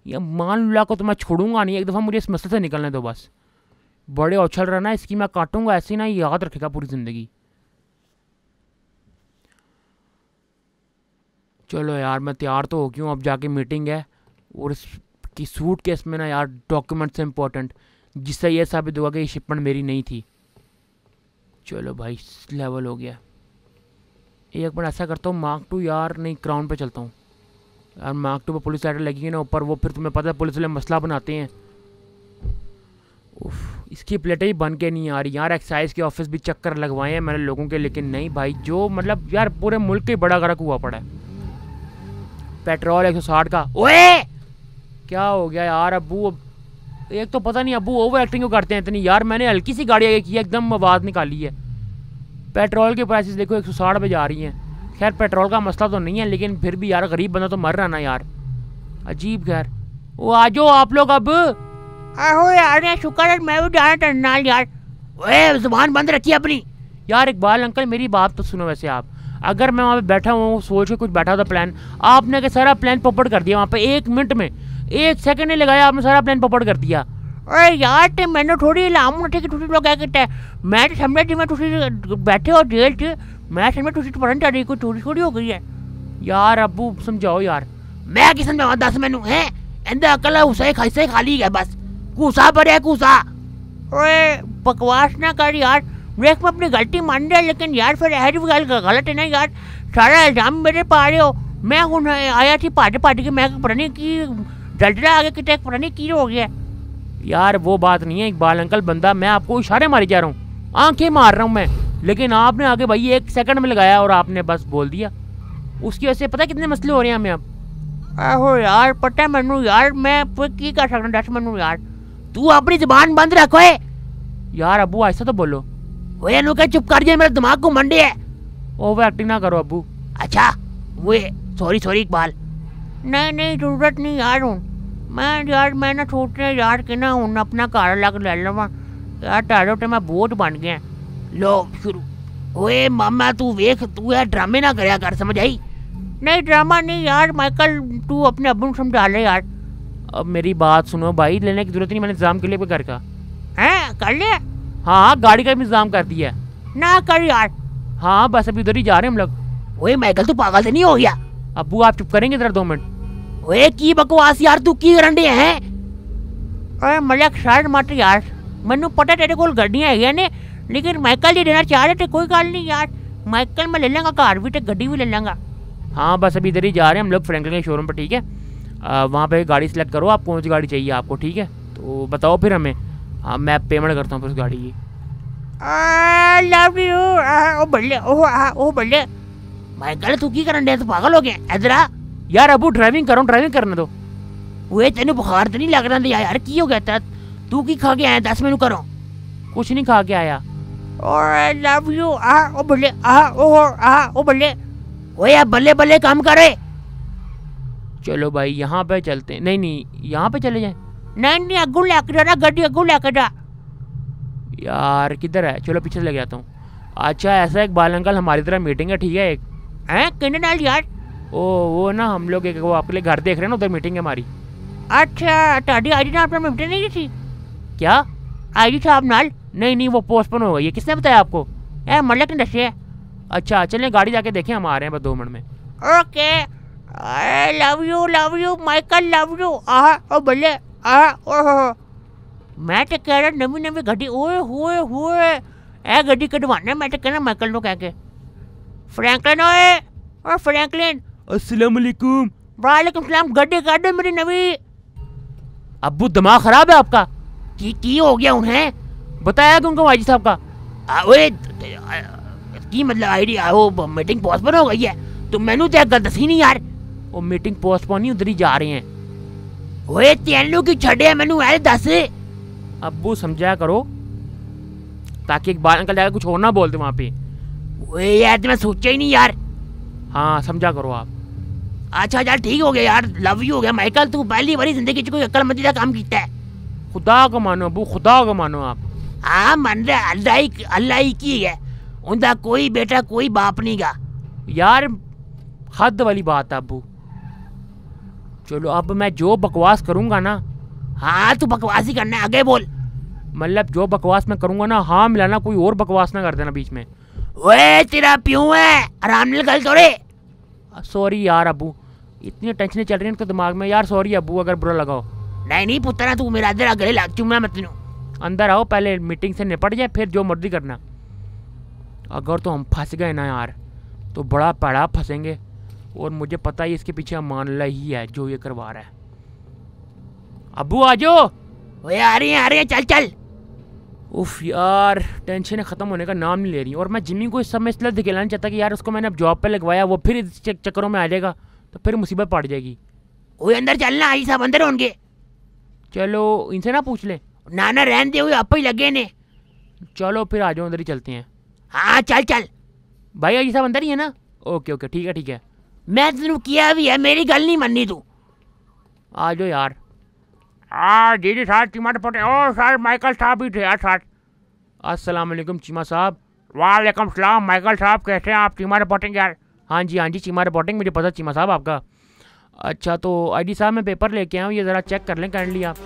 ये मान ला को तो मैं छोड़ूंगा नहीं. एक दफ़ा मुझे इस मसले से निकलने दो बस. बड़े उछल रहा ना इसकी मैं काटूंगा ऐसी ना याद रखेगा पूरी ज़िंदगी. चलो यार मैं तैयार तो हो गया हूँ. अब जाके मीटिंग है और इसकी सूट केस में ना यार डॉक्यूमेंट्स इंपॉर्टेंट जिससे यह साबित हुआ कि ये शिपमेंट मेरी नहीं थी. चलो भाई लेवल हो गया. एक मिनट ऐसा करता हूँ Mk 2 यार नहीं क्राउन पे चलता हूँ यार. Mk 2 पे पुलिस लाइटर लगी है ना ऊपर वो फिर तुम्हें पता है पुलिस वाले मसला बनाते हैं. उफ इसकी प्लेटें ही बन के नहीं आ रही यार. एक्साइज के ऑफिस भी चक्कर लगवाए हैं मैंने लोगों के लेकिन नहीं भाई जो मतलब यार पूरे मुल्क के बड़ा गर्क हुआ पड़ा है. पेट्रोल 160 का. ओए क्या हो गया यार अबू. एक तो पता नहीं अबू ओवर एक्टिंग क्यों करते हैं इतनी यार. मैंने हल्की सी गाड़ी आगे की एकदम आवाज़ निकाली है. पेट्रोल के प्राइसेस देखो 160 पे जा रही हैं. खैर पेट्रोल का मसला तो नहीं है लेकिन फिर भी यार गरीब बंदा तो मर रहा ना यार. अजीब खैर वो आ जाओ आप लोग अब. आहो यार शुक्र है मैं भी जा रहा यार. ओए जुबान बंद रखिए अपनी. यार इकबाल अंकल मेरी बात तो सुनो. वैसे आप अगर मैं वहाँ पर बैठा हूँ सोच के कुछ बैठा था प्लान आपने क्या सारा प्लान पोपट कर दिया वहाँ पर एक मिनट में. एक सेकंड नहीं लगाया आपने सारा प्लान पपड़ कर दिया. अरे यार मैंने थोड़ी लाम उठे कि तुम लोग क्या कहते हैं. मैं तो समझा जी मैं तुम बैठे हो जेल से मैं समझा तुम पढ़ने जा रही कोई चोरी छोड़ी हो गई है. यार अबू समझाओ यार. मैं कि समझावा दस मैनू है इंदा अकल उसे खासे खाली है बस. घूसा भरे घूसा. अरे बकवास ना कर यार. देख मैं अपनी गलती मान रहा लेकिन यार फिर ऐसी भी गल गलत है ना यार. सारा इल्ज़ाम मेरे पा रहे हो. मैं हूँ आया थी पार्टी पार्टी की मैं पता नहीं कि डलडला आगे कि पता नहीं की हो गया. यार वो बात नहीं है इकबाल अंकल बंदा मैं आपको इशारे मारे जा रहा हूँ आंखें मार रहा हूँ मैं लेकिन आपने आगे भाई एक सेकंड में लगाया और आपने बस बोल दिया. उसकी वजह से पता कितने मसले हो रहे हैं हमें अब. आहो यार पता है मैनू यार मैं की कर सकता दस मैनू यार. तू अपनी जुबान बंद रखो यार अबू ऐसा तो बोलो. वही क्या चुप कर दिया मेरे दिमाग को मंडे है. ओवर एक्टिंग ना करो अबू. अच्छा वे सॉरी सॉरी इकबाल. नहीं नहीं जरूरत नहीं यार. हूँ मैं यार मैं ना सोच रहा यार कि ना हूँ अपना कार लग ले लवा यार तारो तो मैं बहुत बन गया. लो शुरू. ओए मामा तू वेख तू यार ड्रामे ना करया कर समझ आई. नहीं ड्रामा नहीं यार माइकल तू अपने अबू समझा ले यार. अब मेरी बात सुनो भाई लेने की जरूरत नहीं. मैंने इंतजाम के लिए घर का हैं कर लिया. हाँ गाड़ी का भी इंतजाम कर दिया ना कर यार. हाँ बस अभी उधर ही जा रहे हैं हम लोग. ओए माइकल तू पागल से नहीं हो गया. अबू आप चुप करेंगे जरा 2 मिनट. ओए की बकवास यार तू की करंडे हैं. अरे मजाक शायद मत यार मैनू पता तेरे को गड्डियां है ने लेकिन माइकल जी देना चाह रहे थे कोई गल नहीं यार. माइकल मैं ले लेंगा कार भी तो गड्डी भी ले लेंगा. हाँ बस अभी इधर ही जा रहे हैं हम लोग फ्रैंकलिन के शोरूम पर. ठीक है वहाँ पे गाड़ी सेलेक्ट करो आप कौन सी गाड़ी चाहिए आपको. ठीक है तो बताओ फिर हमें. हाँ मैं पेमेंट करता हूँ फिर उस गाड़ी की. मैं गल तू की करन दे, तू पागल हो गया इधरा। यार अबू ड्राइविंग करो, ड्राइविंग करने दो। वे तेन बुखार तो नहीं लग रहा? यार की हो गया? तू की खा के आया? दस मैनू करो। कुछ नहीं खा के आया। बल्ले बल्ले काम करे। चलो भाई यहाँ पे चलते। नहीं नहीं यहाँ पे चले जाए। नहीं अगू लेके जाना गाड़ी, अगू लेके जा। यार किधर है? चलो पीछे ले जाता हूँ। अच्छा ऐसा इकबाल अंकल हमारी तरह मीटिंग है ठीक है एक हैं किन डाल यार? ओ वो ना हम लोग एक वो आपके लिए घर देख रहे हैं ना, उधर मीटिंग है हमारी। अच्छा ताड़ी आई डी ना आपने मीटिंग नहीं की थी क्या? आई डी साहब नाल? नहीं नहीं वो पोस्टपोन हो गई है। किसने बताया आपको? ए मलक ने दसिया। अच्छा चलें गाड़ी जाके देखें, हम आ रहे हैं बस 2 मिनट में। Okay I love you Michael love you. आह ओ बल्ले आह ओह मैं तो कह रहा नवी नवी गड्डी ओए होए होए ए गड्डी कटवाना। मैं तो कह रहा माइकल नो कह के फ्रैंकलिन ओए ओ फ्रैंकलिन। अस्सलाम वालेकुम। वालेकुम सलाम। गड्डी काट दो मेरी नवी। अब्बू दिमाग ख़राब है आपका? की हो गया उन्हें? बताया कि उनको वाजी साहब का ओए की मतलब आईडी वो मीटिंग पोस्टपोन हो गई है। तो मैनू तो गल दसी नहीं यार। वो मीटिंग पोस्टपोन नहीं, उधर ही जा रहे हैं। ओए तेनू की छड़े मैनू यार दस। अब्बू समझाया करो ताकि इकबाल अंकल जाकर कुछ और ना बोलते वहाँ पे। ओए यार तो मैं सोचा ही नहीं यार। हाँ समझा करो आप। अच्छा यार ठीक हो गया यार, लव यू हो गया माइकल। तू पहली बारी जिंदगी कोई अक्लमंदी का काम किया है। खुदा को मानो अबू, खुदा को मानो आप। हाँ मान रहा अल्लाह ही की है, उनका कोई बेटा कोई बाप नहीं गा यार। हद वाली बात है अबू। चलो अब मैं जो बकवास करूँगा ना। हाँ तू बकवास ही करना है, आगे बोल। मतलब जो बकवास मैं करूँगा ना, हाँ मिलाना कोई और बकवास ना कर देना बीच में। ओए तेरा प्यूं है, आराम से गल करे। सॉरी यार अबू, इतनी टेंशन चल रही है इनके दिमाग में यार। सॉरी अबू अगर बुरा लगा हो। नहीं नहीं पुत्रा तू मेरा इधर गले लग चूंगा मैं तेनू। अंदर आओ, पहले मीटिंग से निपट जाए फिर जो मर्जी करना। अगर तो हम फंस गए ना यार तो बड़ा पैड़ा फंसेंगे। और मुझे पता ही इसके पीछे अमान अल्लाह ही है जो ये करवा रहा है। अबू आ जाओ। ओए आ रही है चल चल। उफ यार टेंशन ख़त्म होने का नाम नहीं ले रही। और मैं जिमी को इस समय इसलिए दिखलाना चाहता कि यार उसको मैंने अब जॉब पे लगवाया, वो फिर इस चक्करों में आ जाएगा तो फिर मुसीबत पड़ जाएगी। ओए अंदर चलना, आई साहब अंदर होंगे। चलो इनसे ना पूछ ले ना ना रहने दे, आप ही लगे ने। चलो फिर आ जाओ अंदर ही चलते हैं। हाँ चल चल भाई। आई साहब अंदर ही है ना? ओके ओके ठीक है ठीक है। मैं तेन किया भी है, मेरी गल नहीं माननी तू। आ जाओ यार। हाँ जी जी साहब चीमा तो पटे। ओ सर माइकल साहब ही थे यार साहब। अस्सलाम वालेकुम चीमा साहब। वालेकुम सलाम माइकल साहब, कैसे हैं आप? चीमा रिपोर्टिंग यार। हाँ जी हाँ जी चीमा रिपोर्टिंग, मुझे पता चीमा साहब आपका। अच्छा तो आईडी साहब मैं पेपर लेके आया हूँ, ये ज़रा चेक कर लें काइंडली आप।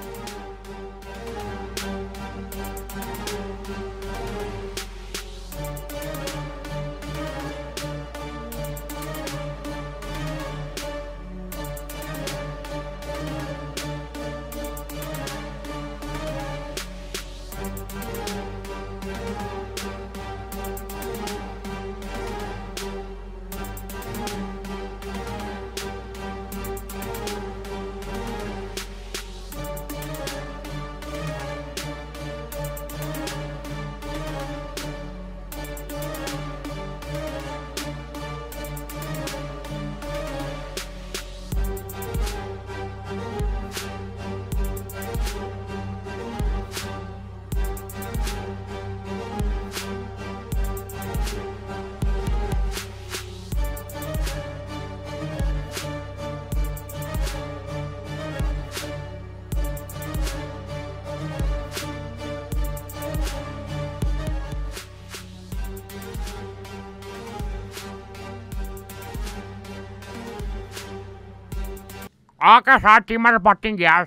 ओके सर टीम रिपोर्टिंग यार।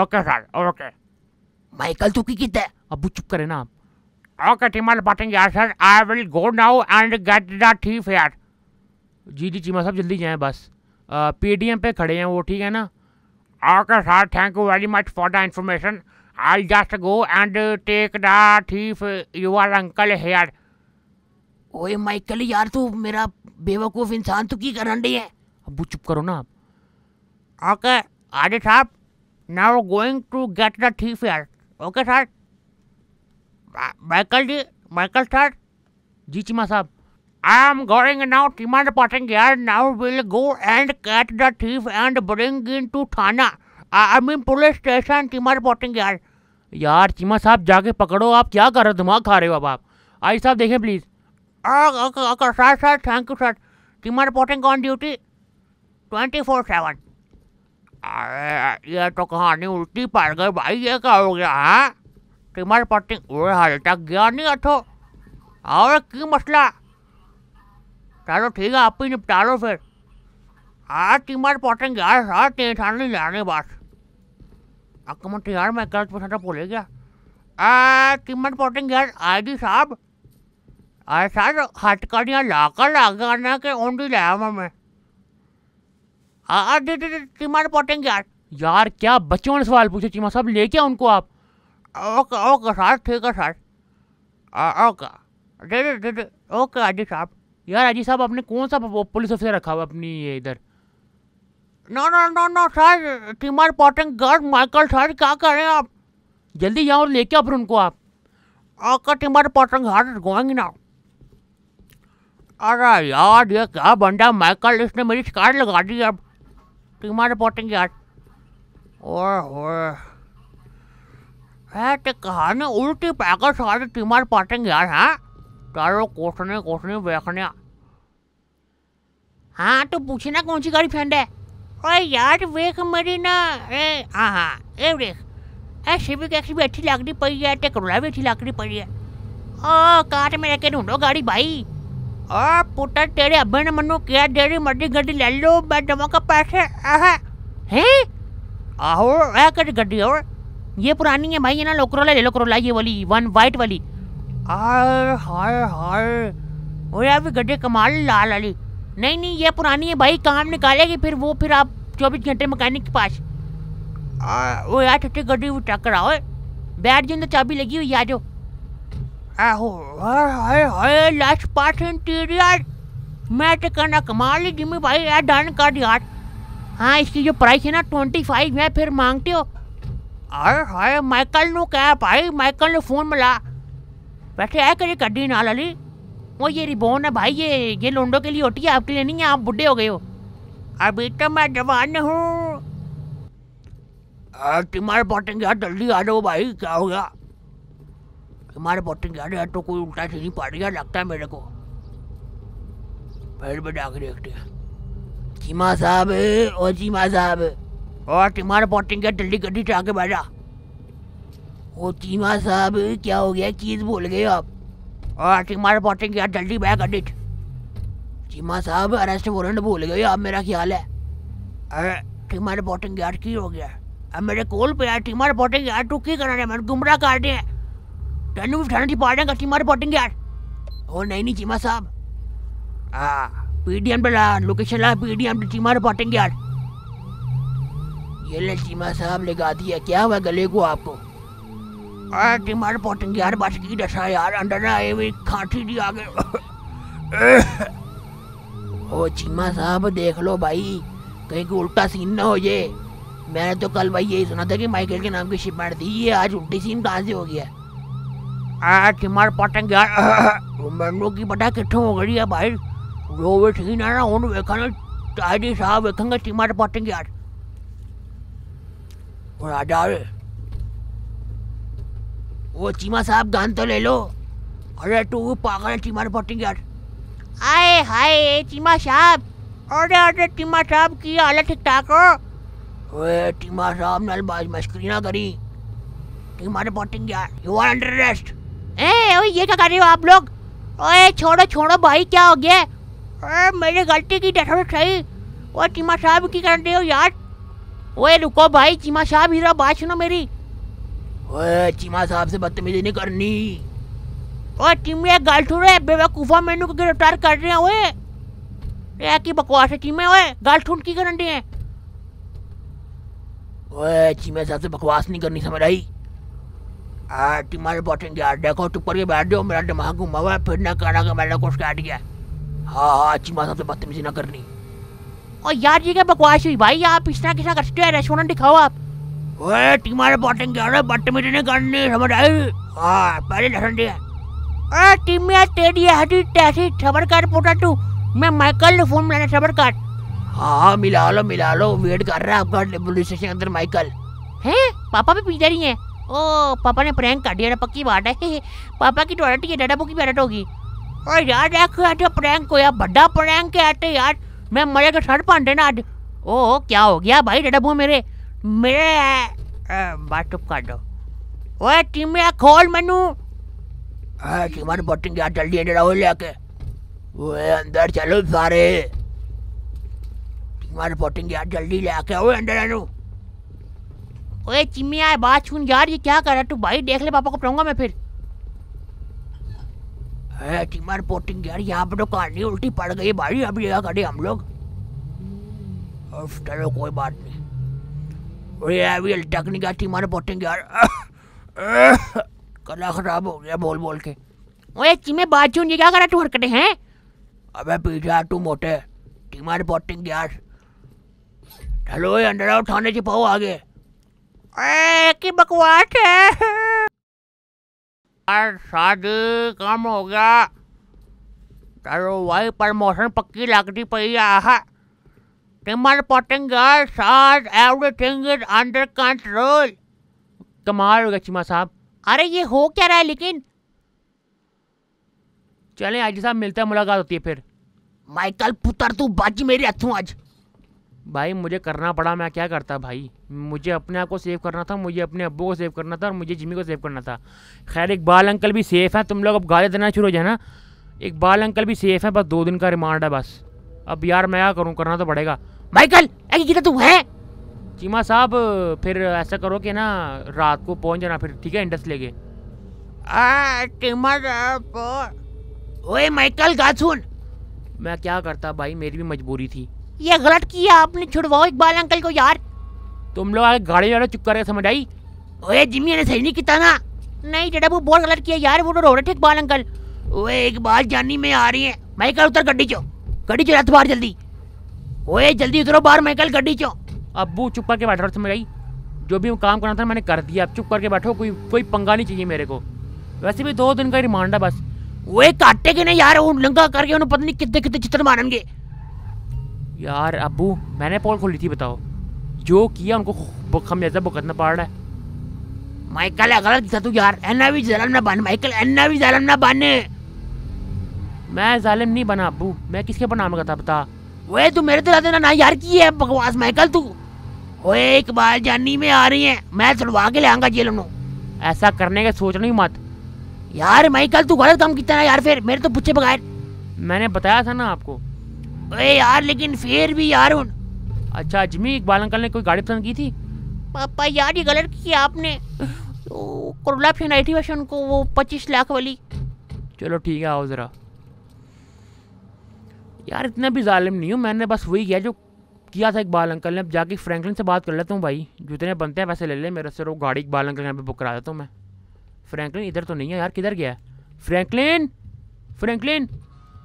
Okay sir okay. माइकल तू की कितना? अबू चुप करे ना आप। ओके टीम रिपोर्टिंग यार sir, I will go now and get the thief यार। जी जी चीमा साहब जल्दी जाएं, बस पीडीएम पे खड़े हैं वो ठीक है ना। Okay sir thank you very much for the information, I just go and take the thief your uncle here. ओए माइकल यार तू मेरा बेवकूफ़ इंसान तू की करन दी है? अबू चुप करो ना आप। ओके आदि साहब now going to get the thief यार। Okay sir. माइकल जी माइकल सर। जी चीमा साहब I am going now, Timad Patanjal. Now we'll go and catch the thief and bring him to Thana. I mean police station, Timad Patanjal. यार चीमा साहब जाके पकड़ो, आप क्या कर रहे हो, दिमाग खा रहे हो आप। आई साहब देखें please. Sir sir thank you sir. टीमर पोटिंग ऑन ड्यूटी 24/7। अरे ये तो कहानी उल्टी पड़ गई भाई, ये क्या हो गया हाँ। टीमर पोटिंग और हाल तक गया नहीं अठो, और की मसला। चलो ठीक है आप ही निपटा लो फिर। हाँ टीमर पोटिंग यार सर टेंशन नहीं जाने बात। अकमट यार मैं गलत पूछा था, बोले गया। टीमर पोटिंग यार आईडी साहब सर हटकड़ियाँ लाकर लगाना के ओंडी लाया मैं। दी दी टीमर पोटिंग यार। यार क्या बच्चों ने सवाल पूछे चीमा साहब, ले क्या उनको आप। ओके ओके सर ठीक है सर ओके दे दे ओके आईडी साहब। यार आईडी साहब आपने कौन सा पुलिस ऑफिसर रखा हुआ अपनी ये इधर। No no no no sir टीमर पोटिंग गर्ल माइकल सर क्या करें आप, जल्दी जाओ और लेके आओ फिर उनको आप। ओके टीमर पोटिंग सर गोइंग नाउ। अरे यार ये क्या बंदा माइकल, इसने मेरी शिकार लगा दी अब। टीमर पोटिंग यार तो कहानी उल्टी पैकर सारे टीमर पोटिंग यार हैं। चलो कोसने कोसने देखने। हाँ तो पूछे ना कौन सी गाड़ी फ्रेंड है। अरे यार वेख मेरी ना हाँ हाँ ए वेख ए सिविक एक्स भी अच्छी लग रही पड़ी है, टेक्रोला भी अच्छी लग रही पड़ी है। ओ कार में रखे ढूंढो गाड़ी भाई। ओ पुत्र तेरे अब्बे ने मनु क्या तेरी मर्जी गड्डी ले लो, मैं दमों का पैसे हैं आहो है कर गड्डी। और ये पुरानी है भाई, ये ना लोकरोला ले लो, करोला ये वाली वन वाइट वाली। हाय हाय हाय और अभी गड्डी कमाल लाल वाली। नहीं नहीं ये पुरानी है भाई, काम निकालेगी फिर वो, फिर आप 24 घंटे मैकेनिक के पास। वो यार छोटी गड्डी वो ट्रक कराओ बैठ जाओ, तो चाबी लगी हुई यार जो। आहो हाय हाय लास्ट पार्ट इंटीरियर मैं तो करना कमाल ही जिम्मी भाई यार डन कर यार। हाँ इसकी जो प्राइस है ना 25 है, फिर मांगते हो। अरे हाय माइकल नो क्या भाई, माइकल ने फ़ोन मिला वैसे है करिए गड्डी ना लाली। वो ये रिबोन है भाई, ये लोंडो के लिए होती है, आपके लिए नहीं है, आप बुढ़े हो गए हो। अभी तो मैं जवान हूँ। टीमर पोटिंग यार जल्दी आ जाओ भाई, क्या हो गया। टीमर पोटिंग यार तो कोई उल्टा सीढ़ी पड़ गया लगता है मेरे को। फिर भी जाकर देखते हैं। चीमा साहब और चीमा साहब और टीमर पोटिंग यार जल्दी गड्डी से आके बैठा। ओ चीमा साहब क्या हो गया, चीज़ भूल गए आप। और टीमर पोटिंग यार जल्दी बैक एडिट। चीमा साहब अरेस्ट वारंट भूल गए आप मेरा ख्याल है। अरे टीमर पोटिंग यार की हो गया, अब मेरे कॉल पे यार टीमर पोटिंग यार तू की करा रहे, मैंने गुमराह कर दिया तेन भी ठंडी पाड़ेगा टीमर पोटिंग यार। ओ नहीं चीमा साहब PDM पे ला लोकेशन ला, PDM पे टीमर पोटिंग यार। ये ले चीमा साहब लगा दिया, क्या हुआ गले को आपको। अरे टीमर पोटिंग यार बस की दशा यार, अंदर ना आए हुई खांसी दी आगे। ओ चीमा साहब देख लो भाई कहीं को उल्टा सीन ना हो जाए। मैंने तो कल भाई यही सुना था कि माइकल के नाम की शिपमेंट दी, ये आज उल्टी सीन कहाँ से हो गया। टीमर पोटिंग यार मैनू की पता कितों हो गई है भाई, जो भी सीन है ना उन देखना चाहिए साहब देखेंगे टीमर पोटिंग यार। और आ जा वो चीमा साहब गान तो ले लो। अरे तू पागल है टीमर पोटिंग यार। आए हाय चीमा साहब अरे अरे चीमा साहब की हालत ठीक ठाक हो। ओए चीमा साहब नाल बाज मस्करी ना करी। टीमर पोटिंग यार यू आर अंडर अरेस्ट। ओए ये क्या कर रहे हो आप लोग। ओए छोड़ो छोड़ो भाई क्या हो गया। अरे मेरी गलती की डर सही। ओए चीमा साहब की कर रहे हो यार। ओए रुको भाई चीमा साहब हीरा बात सुनो मेरी। ओए चीमा साहब से बदतमीजी नहीं करनी। ओए चीमे गल सुन रहे बेवकूफा, मैनू को गिरफ्तार कर रहे हैं। ओए की बकवास है चीमे, ओए गल सुन की करन दे। ओए चीमे साहब से बकवास नहीं करनी समझ आई। टीमर पोटिंग यार देखो टुपर के बैठ जाओ, मेरा दिमाग घुमा हुआ है, फिर ना कहना कि मैंने कुछ काट गया। हाँ हाँ चीमा साहब से बदतमीजी ना करनी। और यार ये क्या बकवास हुई भाई, आप इस तरह किस करते हो, रेस्टोरेंट दिखाओ आप। ओए टीमर पोटिंग यार बदतमीजी नहीं करनी समझ आई। हाँ पहले लसन दिया। टीमिया तेरी हटी तैसी सबर कर पोटा तू, मैं माइकल ने फोन मिलाना सबर कर। हाँ मिला लो वेट कर रहा है आपका पुलिस स्टेशन के अंदर माइकल। हैं पापा भी पीछे नहीं है? ओ पापा ने प्रैंक कर दिया पक्की बात है, पापा की टॉयलेट ये डाटा बुक की पैरेट होगी। और यार देखो प्रैंक को यार बड़ा प्रैंक कहते यार, मैं मरे का शर्ट पहनते ना आज। ओ क्या हो गया भाई डाटा बुक मेरे मेरे बात चुप कर दो। ओए टीमिया खोल मैनू तुम्हारे बोटिंग क्या चल रही है लेके अंदर चलो सारे तुम्हारे बोटिंग यार जल्दी लेके आओ अंदर आनू। ओए चिमिया बात सुन यार, ये क्या कर रहा तू भाई, देख ले पापा को पढ़ूंगा मैं फिर। है तुम्हारे बोटिंग यार यहाँ पर तो कहानी उल्टी पड़ गई भाई, अब ये करे हम लोग। चलो कोई बात नहीं। ओए अभी अल्टक नहीं गया तुम्हारे बोटिंग यार, गला खराब हो गया बोल बोल के। ओए चिमे बात सुन, ये क्या करा तू हरकतें हैं? अबे पीछा तू मोटे टीमार बोटिंग यार, चलो अंदर आओ थाने छिपाओ आगे। ए की बकवास है यार, शादी कम हो गया। चलो भाई प्रमोशन पक्की लगती पई है, टीमार बोटिंग यार साथ एवरीथिंग इज अंडर कंट्रोल। कमाल हो गया चिमा साहब। अरे ये हो क्या रहा है लेकिन? चलें आईजी साहब मिलते हैं, मुलाकात होती है फिर। माइकल पुत्र तू बाजी मेरे हाथों आज। भाई मुझे करना पड़ा, मैं क्या करता भाई, मुझे अपने आप को सेव करना था, मुझे अपने अब्बू को सेव करना था और मुझे जिमी को सेव करना था। खैर इकबाल अंकल भी सेफ हैं, तुम लोग अब गाली देना शुरू हो जाए ना, इकबाल अंकल भी सेफ हैं, बस 2 दिन का रिमांड है बस। अब यार मैं क्या करूँ, करना तो पड़ेगा। माइकल अरे तू है? चीमा साहब फिर ऐसा करो कि ना रात को पहुंच जाना फिर, ठीक है इंडस लेके। ओए माइकल गात सुन, मैं क्या करता भाई, मेरी भी मजबूरी थी। ये गलत किया आपने, छुड़वाओ इकबाल अंकल को यार। तुम लोग आगे गाड़ी वाले चुप कर समझ आई? ओए जिमी ने सही नहीं किया ना। नहीं जेटा वो बहुत गलत किया यार, वो तो रो रहे थे इकबाल अंकल। ओए इकबाल जानी में आ रही है। माइकल उतर गड्डी चो, गड्डी चो रात बाहर जल्दी। ओए जल्दी उतरो बाहर माइकल गड्डी चो। अब्बू चुप करके बैठो, समझ आई? जो भी काम करना था मैंने कर दिया, अब चुप करके बैठो, कोई पंगा नहीं चाहिए मेरे को। वैसे भी 2 दिन का रिमांड है बस। वे काटे के नहीं यार, वो लंगा करके उन्हें पता नहीं कितने कितने चित्र मारेंगे यार। अब्बू मैंने पोल खोली थी, बताओ जो किया उनको खमियाजा भुगतना पड़ रहा है। माइकल गलत था तू यार, एना भी जालिम ना बन माइकल, एना भी जालिम ना बन। मैं जालिम नहीं बना अब्बू, मैं किसके बनाम का था बता? वे तू मेरे तो ना यार की है बकवास माइकल तू। ओए इकबाल जानी में आ रही है, मैं छुड़वा के लाऊंगा जेल में। ऐसा करने का सोचना ही मत यार माइकल, तू गलत काम कितना यार, फिर मेरे तो पूछे बगैर। मैंने बताया था ना आपको। ओए यार लेकिन फिर भी यार उन। अच्छा अजमी इकबाल अंकल ने कोई गाड़ी पसंद की थी? पापा यार ये गलत किया आपने, कुरला फिर आई थी वैसे उनको वो 25 लाख वाली। चलो ठीक है आओ ज़रा। यार इतना भी जालिम नहीं हूँ, मैंने बस वही किया जो किया था इकबाल अंकल ने। अब जाके फ्रैंकलिन से बात कर लेता हूँ भाई, जितने बनते हैं वैसे ले ले मेरे से, वो गाड़ी इकबाल अंकल यहाँ पे बुक करा देता हूँ मैं। फ्रैंकलिन इधर तो नहीं है यार, किधर गया है फ्रैंकलिन? फ्रैंकलिन।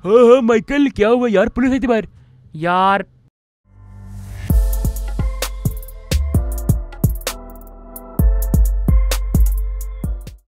हाँ हाँ माइकल क्या हुआ यार, पुलिस आई थी बाहर? यार